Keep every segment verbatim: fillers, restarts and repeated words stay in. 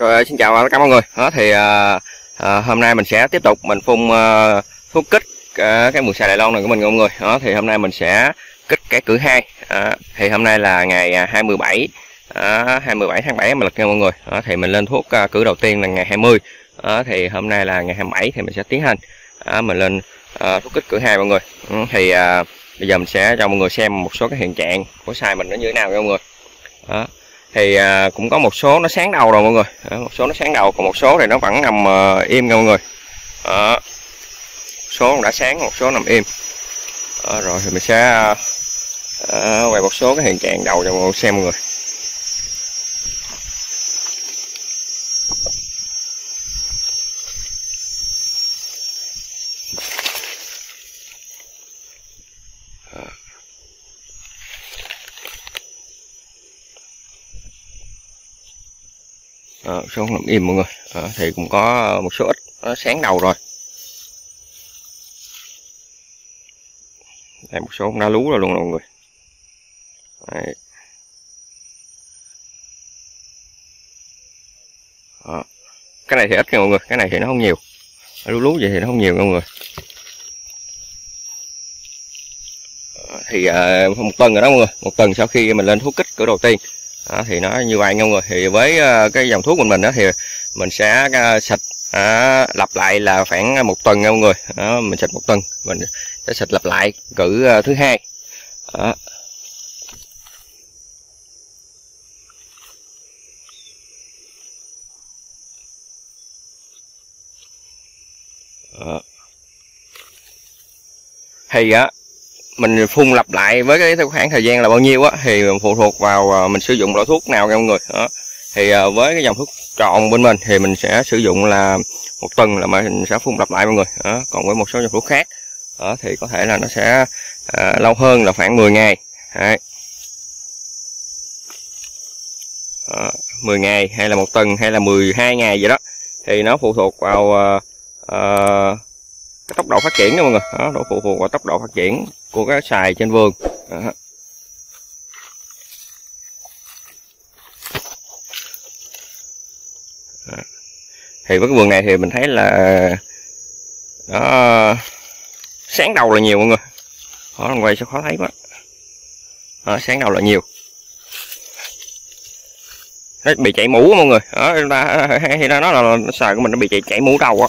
Rồi, xin chào tất cả mọi người. Đó, thì à, à, hôm nay mình sẽ tiếp tục mình phun à, thuốc kích à, cái mùa xài Đài Loan này của mình mọi người. Đó, thì hôm nay mình sẽ kích cái cử hai. À, thì hôm nay là ngày hai mươi bảy à, hai mươi bảy tháng bảy mà lịch nha mọi người. Đó, thì mình lên thuốc à, cử đầu tiên là ngày hai mươi. Đó, thì hôm nay là ngày hai mươi bảy thì mình sẽ tiến hành à, mình lên à, thuốc kích cử hai mọi người. Ừ, thì à, bây giờ mình sẽ cho mọi người xem một số cái hiện trạng của xài mình nó như thế nào nha mọi người. Đó. Thì à, cũng có một số nó sáng đầu rồi mọi người, à, một số nó sáng đầu, còn một số thì nó vẫn nằm à, im nha mọi người. À, số đã sáng, một số nằm im. À, rồi thì mình sẽ à, à, quay một số cái hiện trạng đầu cho mọi người xem mọi người. À, số nằm im mọi người. À, thì cũng có một số ít nó sáng đầu rồi. Đây, một số cũng đã lú rồi luôn mọi người. Đấy. À, cái này thì ít nha mọi người, cái này thì nó không nhiều. Lú lú vậy thì nó không nhiều mọi người. À, thì à, một tuần rồi đó mọi người, một tuần sau khi mình lên thuốc kích cử đầu tiên. Đó, thì nó như vậy nha mọi người. Thì với cái dòng thuốc mình mình đó thì mình sẽ xịt à, lặp lại là khoảng một tuần nha mọi người. Đó, mình xịt một tuần mình sẽ xịt lặp lại cử thứ hai. Đó. Đó. Thì á mình phun lặp lại với cái khoảng thời gian là bao nhiêu á thì phụ thuộc vào mình sử dụng loại thuốc nào nha mọi người. Đó. Thì với cái dòng thuốc tròn bên mình thì mình sẽ sử dụng là một tuần là mình sẽ phun lặp lại mọi người. Đó. Còn với một số dòng thuốc khác đó, thì có thể là nó sẽ à, lâu hơn là khoảng mười ngày. Đấy. Đó. mười ngày hay là một tuần hay là mười hai ngày vậy đó, thì nó phụ thuộc vào à, à, cái tốc độ phát triển đó mọi người. Đó, nó phụ thuộc vào tốc độ phát triển của cái xài trên vườn. Đó. Đó. Thì với cái vườn này thì mình thấy là nó sáng đầu là nhiều mọi người. Ở ngoài sẽ khó thấy quá. Đó, sáng đầu là nhiều. Nó bị chảy mũ mọi người. Đó, hay nó nói là xài của mình nó bị chảy, chảy mũ đầu á.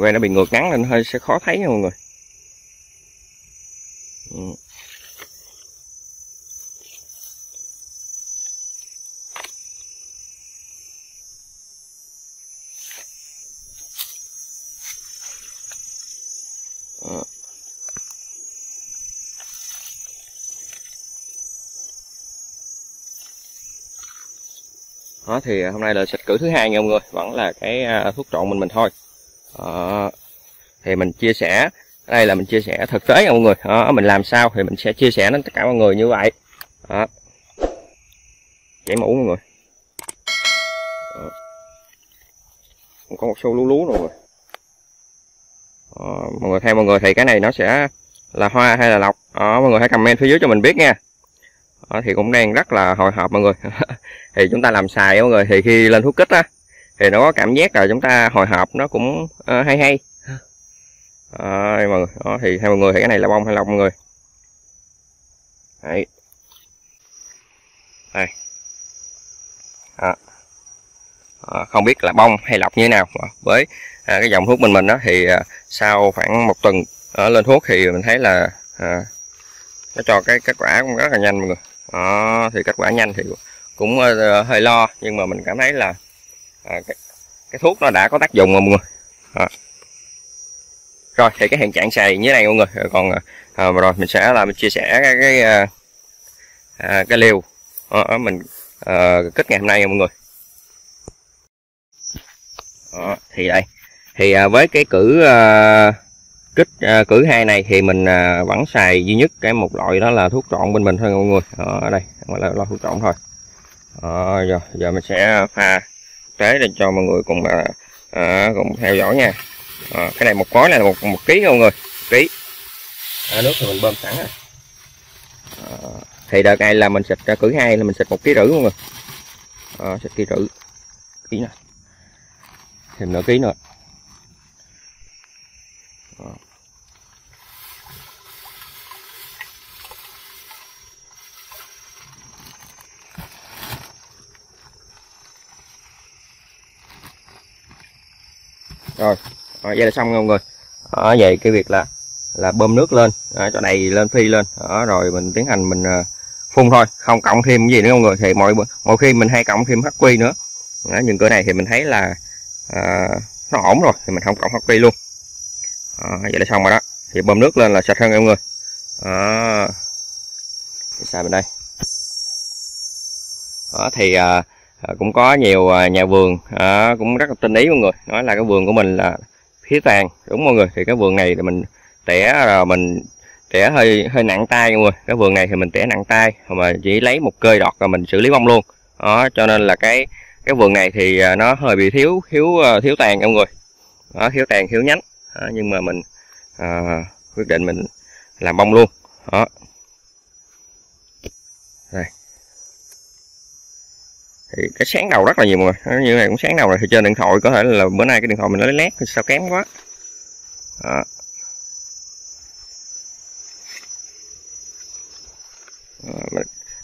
Quay nó bị ngược nắng nên hơi sẽ khó thấy nha mọi người. Ừ. Đó, thì hôm nay là xịt cử thứ hai nha mọi người, vẫn là cái thuốc trộn mình mình thôi. Đó, thì mình chia sẻ đây là mình chia sẻ thực tế nha mọi người. Đó, mình làm sao thì mình sẽ chia sẻ đến tất cả mọi người như vậy. Đó. Chảy mũ mọi người. Đó. Có một số lú lú rồi mọi người. Đó, mọi người theo mọi người thì cái này nó sẽ là hoa hay là lọc. Đó, mọi người hãy comment phía dưới cho mình biết nha. Đó, thì cũng đang rất là hồi hộp mọi người. Thì chúng ta làm xài mọi người thì khi lên thuốc kích á thì nó có cảm giác là chúng ta hồi hộp, nó cũng uh, hay hay. Đó, mọi người. Đó, thì theo mọi người thì cái này là bông hay lọc mọi người. Đấy. Đây. Đó. Đó, không biết là bông hay lọc như thế nào. Với à, cái dòng thuốc mình mình đó thì à, sau khoảng một tuần à, lên thuốc thì mình thấy là à, nó cho cái kết quả cũng rất là nhanh mọi người. Đó, thì kết quả nhanh thì cũng uh, hơi lo, nhưng mà mình cảm thấy là à, cái, cái thuốc nó đã có tác dụng rồi mọi người. À. Rồi thì cái hiện trạng xài như thế này mọi người. Rồi, còn à, rồi mình sẽ là mình chia sẻ cái cái, à, cái liều à, mình uh, kết ngày hôm nay nha mọi người. Đó, thì đây thì uh, với cái cử uh, kích uh, cử hai này thì mình uh, vẫn xài duy nhất cái một loại, đó là thuốc trộn bên mình thôi mọi người. Đó, ở đây gọi là, là thuốc trộn thôi. Đó, giờ giờ mình sẽ pha tế lên cho mọi người cùng uh, uh, cùng theo dõi nha. Đó, cái này một gói này là một một ký mọi người, ký. À, nước thì mình bơm sẵn rồi. Đó, thì đợt này là mình xịt uh, cử hai là mình xịt một ký rưỡi mọi người. Đó, xịt ký rưỡi ký này thêm nửa ký nữa. Đó. Rồi, à, vậy là xong mọi người. Đó, vậy cái việc là là bơm nước lên, à, chỗ này lên phi lên. Đó, rồi mình tiến hành mình à, phun thôi, không cộng thêm cái gì nữa mọi người. Thì mọi mọi khi mình hay cộng thêm hát quy nữa. Đó, nhưng cửa này thì mình thấy là à, nó ổn rồi thì mình không cộng hát quy luôn. À, vậy là xong rồi đó, thì bơm nước lên là sạch hơn mọi người. À, xài bên đây. Đó, thì à, cũng có nhiều nhà vườn à, cũng rất là tinh ý mọi người, nói là cái vườn của mình là phía tàn đúng mọi người. Thì cái vườn này thì mình tỉa rồi mình tỉa hơi hơi nặng tay mọi người. Cái vườn này thì mình tỉa nặng tay mà chỉ lấy một cơi đọt rồi mình xử lý bông luôn. Đó, cho nên là cái cái vườn này thì nó hơi bị thiếu thiếu thiếu tàn mọi người. Đó, thiếu tàn thiếu nhánh. Đó, nhưng mà mình à, quyết định mình làm bông luôn. Đó. Đây. Thì cái sáng đầu rất là nhiều mọi người, như này cũng sáng đầu rồi. Thì trên điện thoại có thể là bữa nay cái điện thoại mình nó lét sao kém quá. Đó.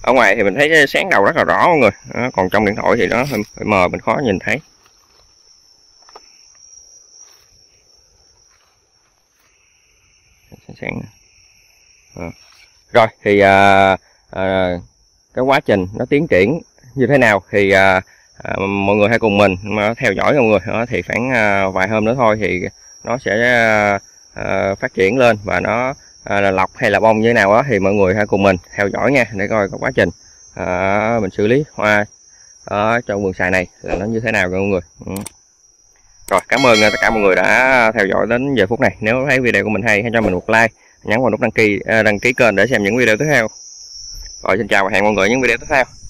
Ở ngoài thì mình thấy cái sáng đầu rất là rõ mọi người. Đó. Còn trong điện thoại thì nó hơi mờ, mình khó nhìn thấy. Sáng. À. Rồi thì à, à, cái quá trình nó tiến triển như thế nào thì à, à, mọi người hãy cùng mình mà theo dõi mọi người. Đó, thì khoảng à, vài hôm nữa thôi thì nó sẽ à, phát triển lên và nó à, là lọc hay là bông như thế nào đó, thì mọi người hãy cùng mình theo dõi nha, để coi cái quá trình à, mình xử lý hoa ở trong vườn xoài này là nó như thế nào mọi người. Ừ. Rồi, cảm ơn tất cả mọi người đã theo dõi đến giờ phút này. Nếu thấy video của mình hay, hãy cho mình một like, nhấn vào nút đăng ký đăng ký kênh để xem những video tiếp theo. Rồi, xin chào và hẹn mọi người những video tiếp theo.